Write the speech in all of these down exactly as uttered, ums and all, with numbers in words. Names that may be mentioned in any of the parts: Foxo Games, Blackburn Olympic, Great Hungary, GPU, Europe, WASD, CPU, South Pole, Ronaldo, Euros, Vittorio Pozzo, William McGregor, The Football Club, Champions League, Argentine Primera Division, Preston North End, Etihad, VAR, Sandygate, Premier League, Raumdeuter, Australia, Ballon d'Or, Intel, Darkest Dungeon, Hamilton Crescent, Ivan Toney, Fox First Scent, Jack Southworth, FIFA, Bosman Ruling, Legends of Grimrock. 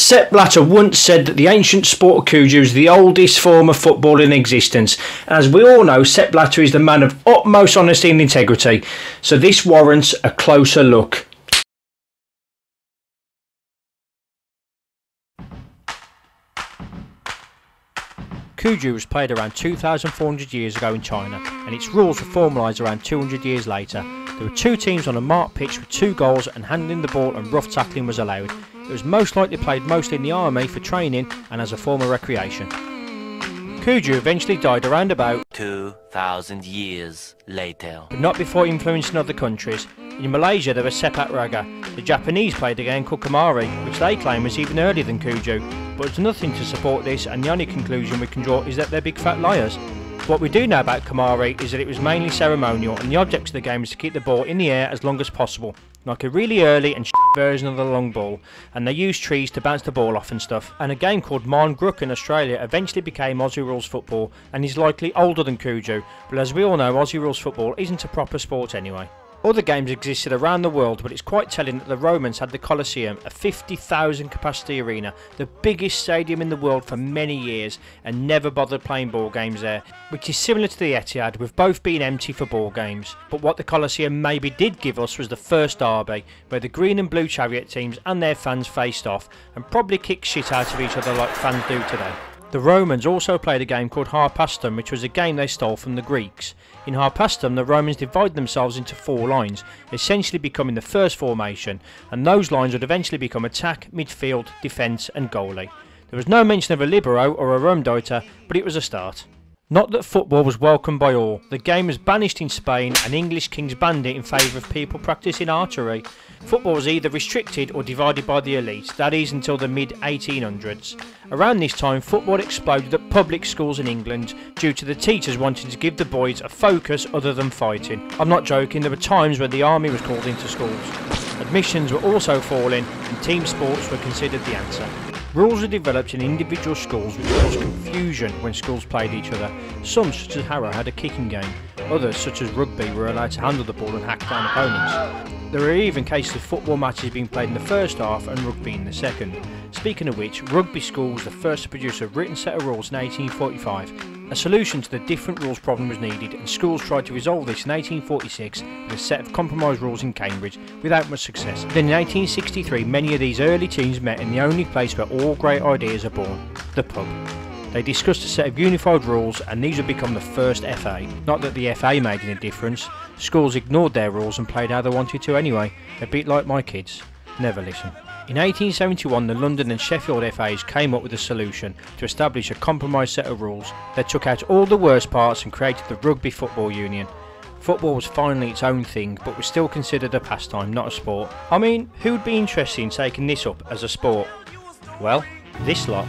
Sepp Blatter once said that the ancient sport of Cuju is the oldest form of football in existence. As we all know, Sepp Blatter is the man of utmost honesty and integrity, so this warrants a closer look. Cuju was played around two thousand four hundred years ago in China, and its rules were formalised around two hundred years later. There were two teams on a marked pitch with two goals, and handling the ball and rough tackling was allowed. It was most likely played mostly in the army for training and as a form of recreation. Cuju eventually died around about two thousand years later, but not before influencing other countries. In Malaysia there was Sepak Raga. The Japanese played a game called Kemari, which they claim was even earlier than Cuju, but there's nothing to support this, and the only conclusion we can draw is that they're big fat liars. What we do know about Kemari is that it was mainly ceremonial, and the object of the game was to keep the ball in the air as long as possible, like a really early and shit version of the long ball, and they used trees to bounce the ball off and stuff. And a game called Marn Grook in Australia eventually became Aussie rules football, and is likely older than Cuju, but as we all know, Aussie rules football isn't a proper sport anyway. Other games existed around the world, but it's quite telling that the Romans had the Colosseum, a fifty thousand capacity arena, the biggest stadium in the world for many years, and never bothered playing ball games there, which is similar to the Etihad, with both being empty for ball games. But what the Colosseum maybe did give us was the first derby, where the green and blue Chariot teams and their fans faced off, and probably kicked shit out of each other like fans do today. The Romans also played a game called Harpastum, which was a game they stole from the Greeks. In Harpastum, the Romans divided themselves into four lines, essentially becoming the first formation, and those lines would eventually become attack, midfield, defence and goalie. There was no mention of a libero or a Raumdeuter, but it was a start. Not that football was welcomed by all. The game was banished in Spain and English kings banned it in favour of people practising archery. Football was either restricted or divided by the elite, that is until the mid eighteen hundreds. Around this time, football exploded at public schools in England due to the teachers wanting to give the boys a focus other than fighting. I'm not joking, there were times when the army was called into schools. Admissions were also falling and team sports were considered the answer. Rules were developed in individual schools, which caused confusion when schools played each other. Some, such as Harrow, had a kicking game. Others, such as rugby, were allowed to handle the ball and hack down opponents. There were even cases of football matches being played in the first half and rugby in the second. Speaking of which, rugby school was the first to produce a written set of rules in eighteen forty-five. A solution to the different rules problem was needed, and schools tried to resolve this in eighteen forty-six with a set of compromise rules in Cambridge, without much success. Then in eighteen sixty-three, many of these early teams met in the only place where all great ideas are born, the pub. They discussed a set of unified rules, and these would become the first F A. Not that the F A made any difference, schools ignored their rules and played how they wanted to anyway, a bit like my kids. Never listen. In eighteen seventy-one, the London and Sheffield F As came up with a solution to establish a compromised set of rules. They took out all the worst parts and created the Rugby Football Union. Football was finally its own thing, but was still considered a pastime, not a sport. I mean, who'd be interested in taking this up as a sport? Well, this lot.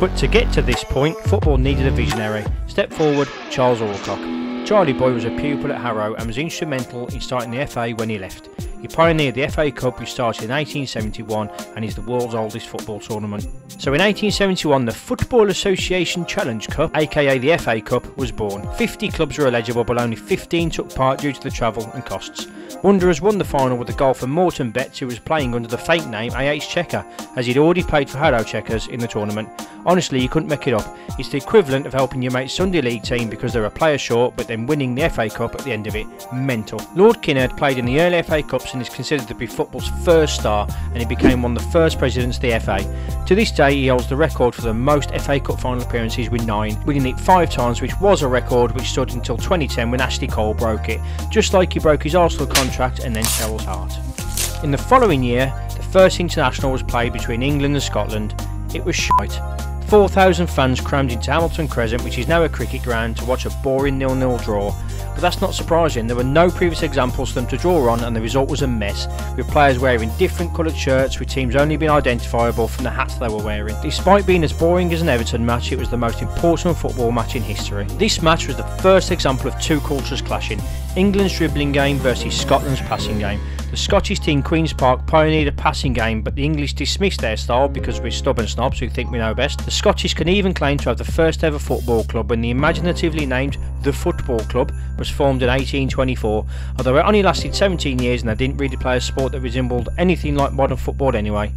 But to get to this point, football needed a visionary. Step forward, Charles Alcock. Charlie Boy was a pupil at Harrow and was instrumental in starting the F A when he left. He pioneered the F A Cup, which started in eighteen seventy-one and is the world's oldest football tournament. So in eighteen seventy-one, the Football Association Challenge Cup, aka the F A Cup, was born. fifty clubs were eligible, but only fifteen took part due to the travel and costs. Wanderers won the final with the goal from Morton Betts, who was playing under the fake name A H Checker, as he'd already played for Harrow Checkers in the tournament. Honestly, you couldn't make it up. It's the equivalent of helping your mate's Sunday league team because they're a player short, but then winning the F A Cup at the end of it. Mental. Lord Kinnaird played in the early F A Cups and is considered to be football's first star, and he became one of the first presidents of the F A. To this day, he holds the record for the most F A Cup final appearances with nine, winning it five times, which was a record which stood until twenty ten when Ashley Cole broke it, just like he broke his Arsenal contract and then Cheryl's heart. In the following year, the first international was played between England and Scotland. It was shite. four thousand fans crammed into Hamilton Crescent, which is now a cricket ground, to watch a boring nil nil draw. But that's not surprising, there were no previous examples for them to draw on, and the result was a mess, with players wearing different coloured shirts, with teams only being identifiable from the hats they were wearing. Despite being as boring as an Everton match, it was the most important football match in history. This match was the first example of two cultures clashing, England's dribbling game versus Scotland's passing game. The Scottish team Queen's Park pioneered a passing game, but the English dismissed their style because we're stubborn snobs who think we know best. The Scottish can even claim to have the first ever football club when the imaginatively named The Football Club was formed in eighteen twenty-four, although it only lasted seventeen years and they didn't really play a sport that resembled anything like modern football anyway.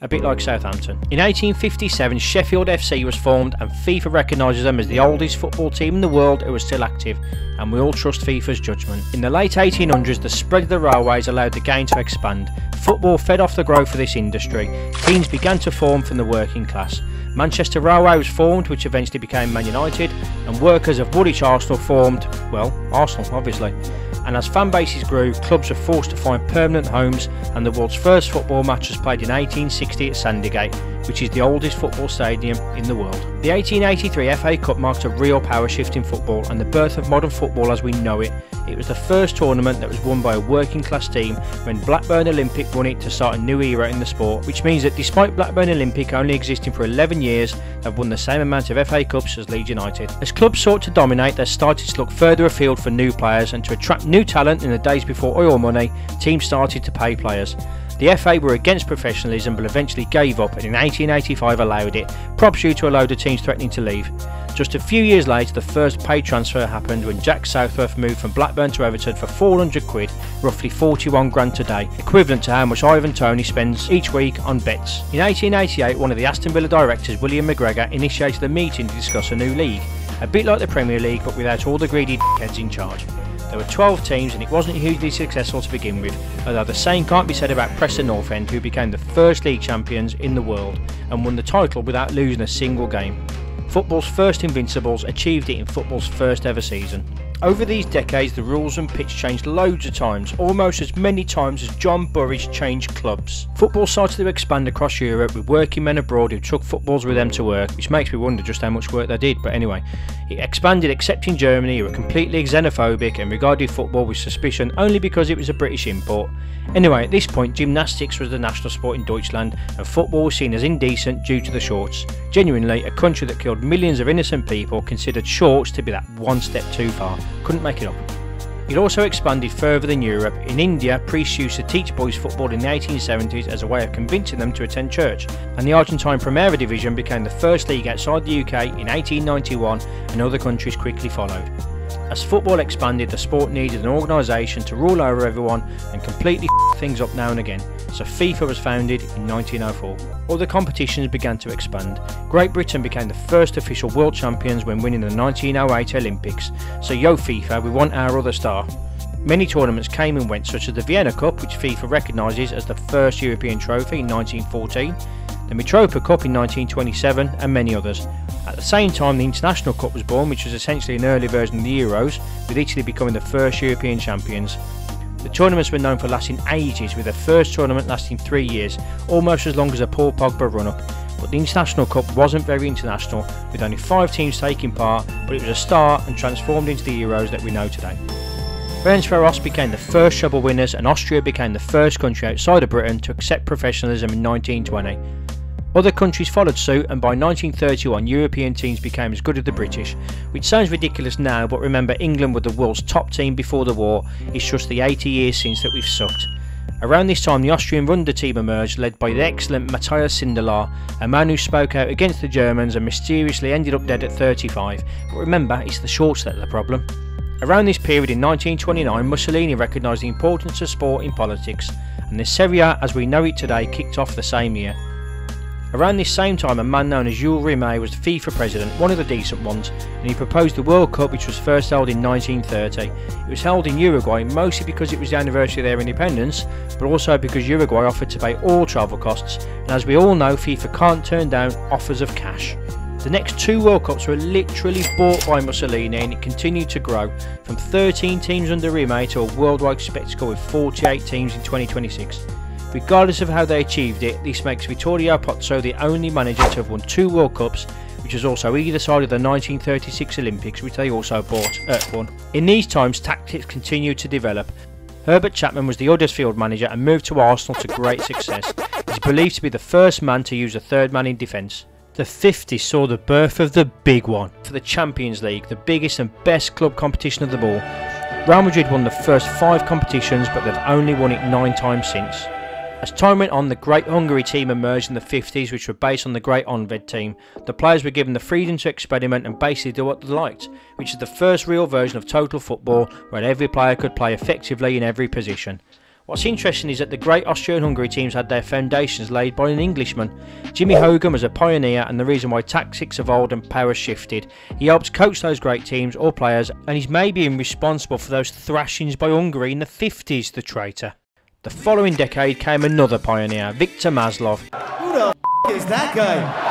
A bit like Southampton. In eighteen fifty-seven, Sheffield F C was formed and FIFA recognises them as the oldest football team in the world who are still active, and we all trust FIFA's judgement. In the late eighteen hundreds, the spread of the railways allowed the game to expand. Football fed off the growth of this industry. Teams began to form from the working class. Manchester Railway was formed, which eventually became Man United, and workers of Woolwich Arsenal formed, well, Arsenal obviously. And as fan bases grew, clubs were forced to find permanent homes, and the world's first football match was played in eighteen sixty at Sandygate, which is the oldest football stadium in the world. The eighteen eighty-three F A Cup marked a real power shift in football and the birth of modern football as we know it. It was the first tournament that was won by a working class team, when Blackburn Olympic won it to start a new era in the sport, which means that despite Blackburn Olympic only existing for eleven years, they've won the same amount of F A Cups as Leeds United. As clubs sought to dominate, they started to look further afield for new players, and to attract new talent in the days before oil money, teams started to pay players. The F A were against professionalism but eventually gave up, and in eighteen eighty-five allowed it, props due to a load of teams threatening to leave. Just a few years later, the first paid transfer happened when Jack Southworth moved from Blackburn to Everton for four hundred quid, roughly forty-one grand today, equivalent to how much Ivan Toney spends each week on bets. In eighteen eighty-eight, one of the Aston Villa directors, William McGregor, initiated a meeting to discuss a new league, a bit like the Premier League but without all the greedy d***heads in charge. There were twelve teams and it wasn't hugely successful to begin with, although the same can't be said about Preston North End, who became the first league champions in the world and won the title without losing a single game. Football's first Invincibles achieved it in football's first ever season. Over these decades, the rules and pitch changed loads of times, almost as many times as John Burridge changed clubs. Football started to expand across Europe, with working men abroad who took footballs with them to work, which makes me wonder just how much work they did, but anyway. It expanded except in Germany, who were completely xenophobic and regarded football with suspicion only because it was a British import. Anyway, at this point, gymnastics was the national sport in Deutschland, and football was seen as indecent due to the shorts. Genuinely, a country that killed millions of innocent people considered shorts to be that one step too far. Couldn't make it up. It also expanded further than Europe. In India, priests used to teach boys football in the eighteen seventies as a way of convincing them to attend church, and the Argentine Primera Division became the first league outside the U K in eighteen ninety-one, and other countries quickly followed. As football expanded, the sport needed an organisation to rule over everyone and completely f*** things up now and again, so FIFA was founded in nineteen oh four. Other competitions began to expand. Great Britain became the first official world champions when winning the nineteen oh eight Olympics, so yo FIFA, we want our other star. Many tournaments came and went, such as the Vienna Cup, which FIFA recognises as the first European trophy in nineteen fourteen, the Mitropa Cup in nineteen twenty-seven, and many others. At the same time, the International Cup was born, which was essentially an early version of the Euros, with Italy becoming the first European champions. The tournaments were known for lasting ages, with the first tournament lasting three years, almost as long as a Paul Pogba run-up. But the International Cup wasn't very international, with only five teams taking part, but it was a start and transformed into the Euros that we know today. Ferencvaros became the first treble winners, and Austria became the first country outside of Britain to accept professionalism in nineteen twenty. Other countries followed suit, and by nineteen thirty-one European teams became as good as the British, which sounds ridiculous now, but remember, England were the world's top team before the war. It's just the eighty years since that we've sucked. Around this time the Austrian Runder team emerged, led by the excellent Matthias Sindelar, a man who spoke out against the Germans and mysteriously ended up dead at thirty-five, but remember, it's the shorts that are the problem. Around this period in nineteen twenty-nine, Mussolini recognised the importance of sport in politics, and the Serie A as we know it today kicked off the same year. Around this same time, a man known as Jules Rimet was the FIFA president, one of the decent ones, and he proposed the World Cup, which was first held in nineteen thirty. It was held in Uruguay mostly because it was the anniversary of their independence, but also because Uruguay offered to pay all travel costs, and as we all know, FIFA can't turn down offers of cash. The next two World Cups were literally bought by Mussolini, and it continued to grow, from thirteen teams under Rimet to a worldwide spectacle with forty-eight teams in twenty twenty-six. Regardless of how they achieved it, this makes Vittorio Pozzo the only manager to have won two World Cups, which is also either side of the nineteen thirty-six Olympics, which they also bought uh, won. In these times, tactics continued to develop. Herbert Chapman was the Huddersfield manager and moved to Arsenal to great success. He's believed to be the first man to use a third man in defence. The fifties saw the birth of the big one for the Champions League, the biggest and best club competition of them all. Real Madrid won the first five competitions, but they've only won it nine times since. As time went on, the Great Hungary team emerged in the fifties, which were based on the Great Honved team. The players were given the freedom to experiment and basically do what they liked, which is the first real version of total football, where every player could play effectively in every position. What's interesting is that the great Austria and Hungary teams had their foundations laid by an Englishman. Jimmy Hogan was a pioneer and the reason why tactics evolved and power shifted. He helped coach those great teams or players, and he's maybe even responsible for those thrashings by Hungary in the fifties, the traitor. The following decade came another pioneer, Victor Maslov. Who the f*** is that guy?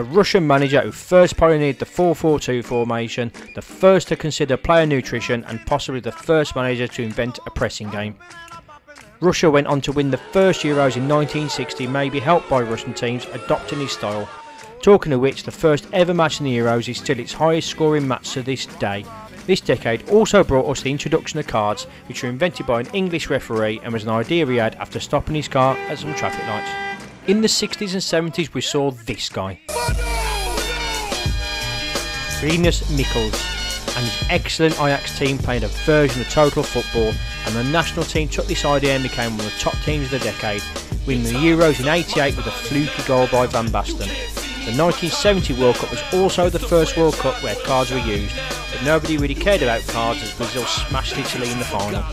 A Russian manager who first pioneered the four four two formation, the first to consider player nutrition, and possibly the first manager to invent a pressing game. Russia went on to win the first Euros in nineteen sixty, maybe helped by Russian teams adopting his style. Talking of which, the first ever match in the Euros is still its highest scoring match to this day. This decade also brought us the introduction of cards, which were invented by an English referee and was an idea he had after stopping his car at some traffic lights. In the sixties and seventies we saw this guy. Rinus Michels and his excellent Ajax team played a version of total football, and the national team took this idea and became one of the top teams of the decade, winning the Euros in eighty-eight with a fluky goal by Van Basten. The nineteen seventy World Cup was also the first World Cup where cards were used, but nobody really cared about cards as Brazil smashed Italy in the final.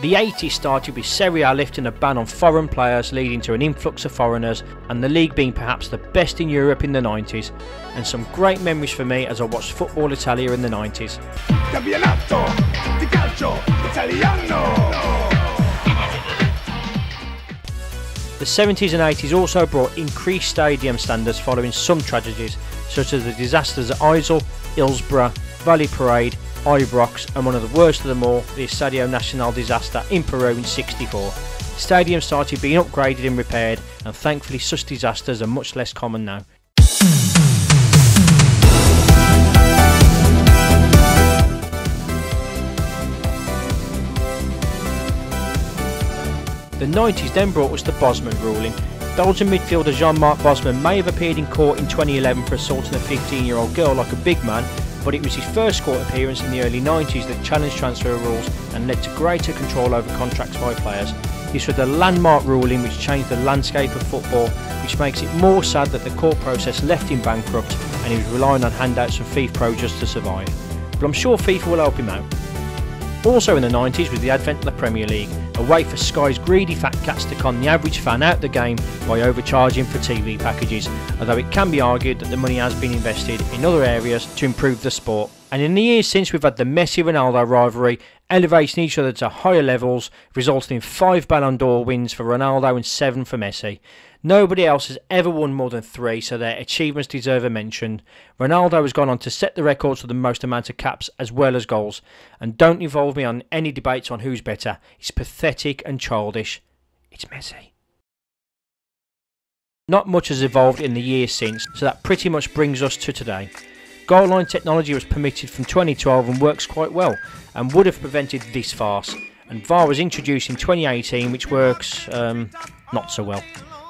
The eighties started with Serie A lifting a ban on foreign players, leading to an influx of foreigners, and the league being perhaps the best in Europe in the nineties, and some great memories for me as I watched Football Italia in the nineties. The seventies and eighties also brought increased stadium standards following some tragedies, such as the disasters at IJssel, Hillsborough, Valley Parade, Ibrox, and one of the worst of them all, the Estadio Nacional disaster in Peru in sixty-four. Stadiums started being upgraded and repaired, and thankfully such disasters are much less common now. The nineties then brought us the Bosman ruling. Belgian midfielder Jean-Marc Bosman may have appeared in court in twenty eleven for assaulting a fifteen-year-old girl like a big man, but it was his first court appearance in the early nineties that challenged transfer rules and led to greater control over contracts by players. This was the landmark ruling which changed the landscape of football, which makes it more sad that the court process left him bankrupt and he was relying on handouts from FIFA just to survive. But I'm sure FIFA will help him out. Also in the nineties was the advent of the Premier League, a way for Sky's greedy fat cats to con the average fan out the game by overcharging for T V packages, although it can be argued that the money has been invested in other areas to improve the sport. And in the years since, we've had the Messi-Ronaldo rivalry, elevating each other to higher levels, resulting in five Ballon d'Or wins for Ronaldo and seven for Messi. Nobody else has ever won more than three, so their achievements deserve a mention. Ronaldo has gone on to set the records for the most amount of caps as well as goals. And don't involve me on any debates on who's better. It's pathetic and childish. It's Messi. Not much has evolved in the years since, so that pretty much brings us to today. Goal line technology was permitted from twenty twelve and works quite well, and would have prevented this farce. And V A R was introduced in twenty eighteen, which works um, not so well.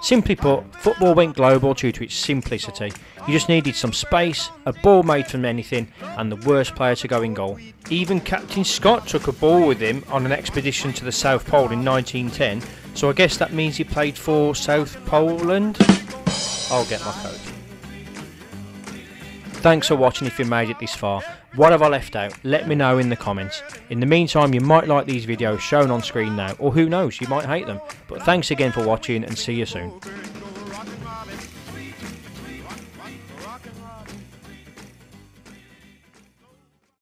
Simply put, football went global due to its simplicity. You just needed some space, a ball made from anything, and the worst player to go in goal. Even Captain Scott took a ball with him on an expedition to the South Pole in nineteen ten, so I guess that means he played for South Poland? I'll get my code. Thanks for watching if you made it this far. What have I left out? Let me know in the comments. In the meantime, you might like these videos shown on screen now, or who knows, you might hate them. But thanks again for watching and see you soon.